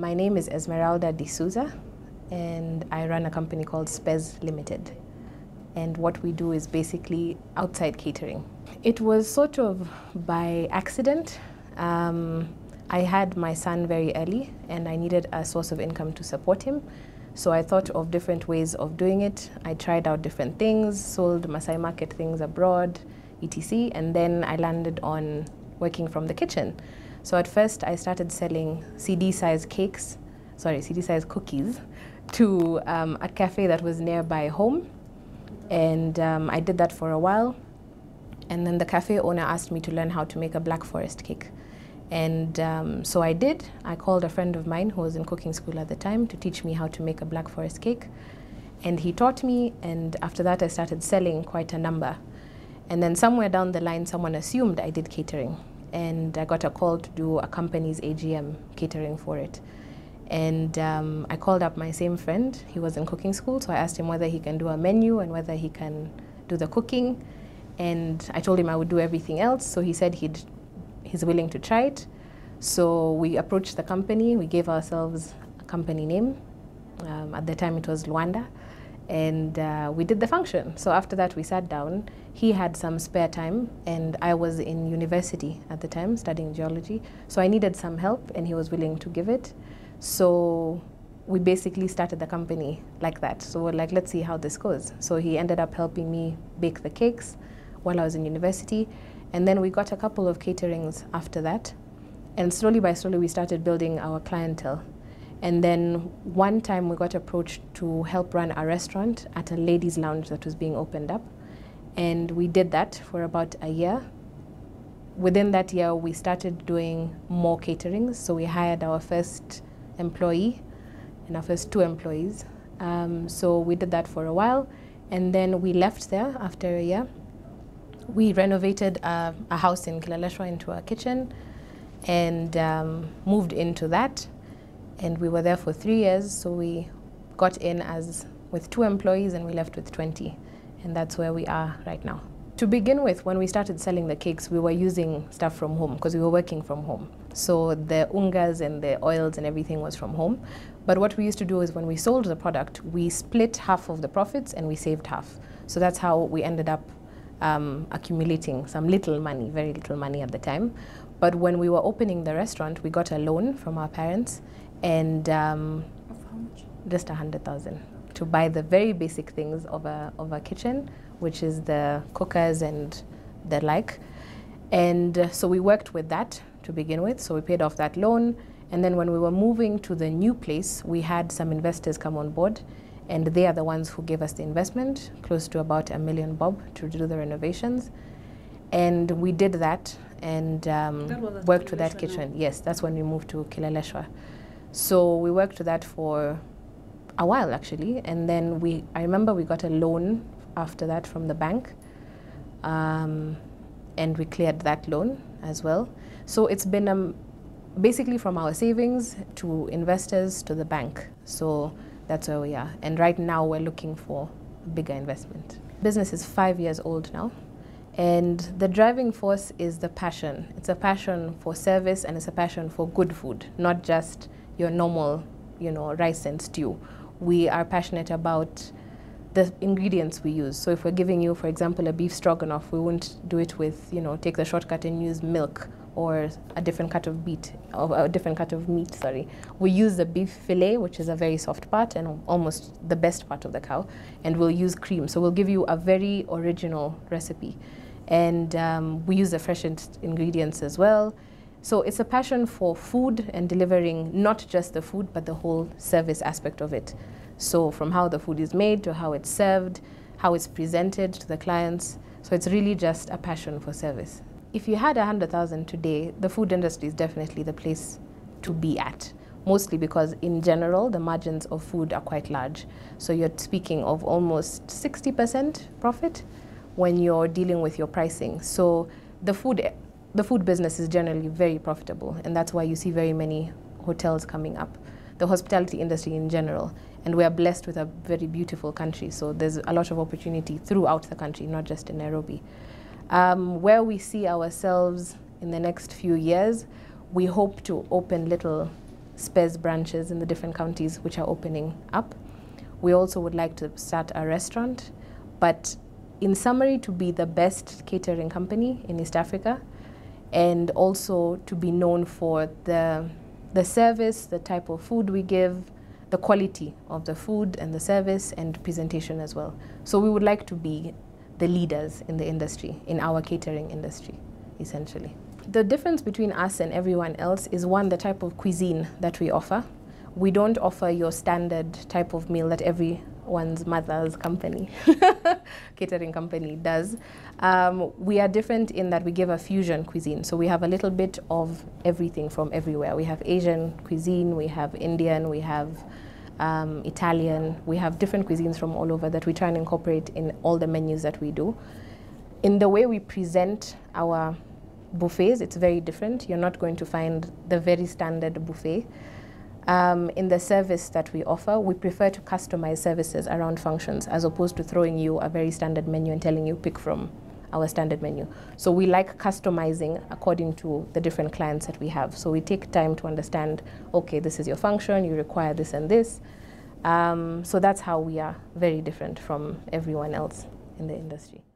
My name is Esmeralda De-Souza, and I run a company called Spez Limited. And what we do is basically outside catering. It was sort of by accident. I had my son very early, and I needed a source of income to support him. So I thought of different ways of doing it. I tried out different things, sold Masai market things abroad, etc. And then I landed on working from the kitchen. So at first I started selling CD-sized cookies to a cafe that was nearby home. And I did that for a while. And then the cafe owner asked me to learn how to make a black forest cake. And so I did. I called a friend of mine who was in cooking school at the time to teach me how to make a black forest cake. And he taught me, and after that I started selling quite a number. And then somewhere down the line, someone assumed I did catering. And I got a call to do a company's AGM catering for it. And I called up my same friend. He was in cooking school, so I asked him whether he can do a menu and whether he can do the cooking. And I told him I would do everything else, so he said he's willing to try it. So we approached the company. We gave ourselves a company name. At the time it was Luanda. And we did the function. So after that we sat down. He had some spare time, and I was in university at the time studying geology. So I needed some help, and he was willing to give it. So we basically started the company like that. So we're like, let's see how this goes. So he ended up helping me bake the cakes while I was in university. And then we got a couple of caterings after that. And slowly by slowly we started building our clientele. And then one time we got approached to help run a restaurant at a ladies' lounge that was being opened up. And we did that for about a year. Within that year, we started doing more caterings. So we hired our first employee and our first two employees. So we did that for a while. And then we left there after a year. We renovated a house in Kileleshwa into a kitchen and moved into that. And we were there for 3 years, so we got in with two employees and we left with 20. And that's where we are right now. To begin with, when we started selling the cakes, we were using stuff from home because we were working from home. So the ungas and the oils and everything was from home. But what we used to do is when we sold the product, we split half of the profits and we saved half. So that's how we ended up accumulating some little money, very little money at the time. But when we were opening the restaurant, we got a loan from our parents. And just 100,000 to buy the very basic things of a kitchen, which is the cookers and the like. And so we worked with that to begin with. So we paid off that loan. And then when we were moving to the new place, we had some investors come on board. And they are the ones who gave us the investment, close to about $1 million, to do the renovations. And we did that and worked with that kitchen. No? Yes, that's when we moved to Kileleshwa. So we worked with that for a while, actually. And then I remember we got a loan after that from the bank. And we cleared that loan as well. So it's been basically from our savings to investors to the bank. So that's where we are. And right now we're looking for a bigger investment. Business is 5 years old now. And the driving force is the passion. It's a passion for service, and it's a passion for good food, not just your normal, rice and stew. We are passionate about the ingredients we use. So if we're giving you, for example, a beef stroganoff, we won't do it with, take the shortcut and use milk or a different cut of meat, sorry. We use the beef fillet, which is a very soft part and almost the best part of the cow, and we'll use cream. So we'll give you a very original recipe. And we use the freshest ingredients as well. So it's a passion for food and delivering not just the food, but the whole service aspect of it. So from how the food is made to how it's served, how it's presented to the clients. So it's really just a passion for service. If you had 100,000 today, the food industry is definitely the place to be at. Mostly because in general, the margins of food are quite large. So you're speaking of almost 60% profit when you're dealing with your pricing. So the food business is generally very profitable, and that's why you see very many hotels coming up. The hospitality industry in general, and we are blessed with a very beautiful country, so there's a lot of opportunity throughout the country, not just in Nairobi. Where we see ourselves in the next few years, we hope to open little Spez branches in the different counties which are opening up. We also would like to start a restaurant, but in summary, to be the best catering company in East Africa, and also to be known for the service, the type of food we give, the quality of the food and the service and presentation as well. So we would like to be the leaders in the industry, in our catering industry, essentially. The difference between us and everyone else is, one, the type of cuisine that we offer. We don't offer your standard type of meal that everyone's mother's company, catering company, does. We are different in that we give a fusion cuisine. So we have a little bit of everything from everywhere. We have Asian cuisine, we have Indian, we have Italian. We have different cuisines from all over that we try and incorporate in all the menus that we do. In the way we present our buffets, it's very different. You're not going to find the very standard buffet. In the service that we offer, we prefer to customize services around functions as opposed to throwing you a very standard menu and telling you pick from our standard menu. So we like customizing according to the different clients that we have. So we take time to understand, okay, this is your function, you require this and this. So that's how we are very different from everyone else in the industry.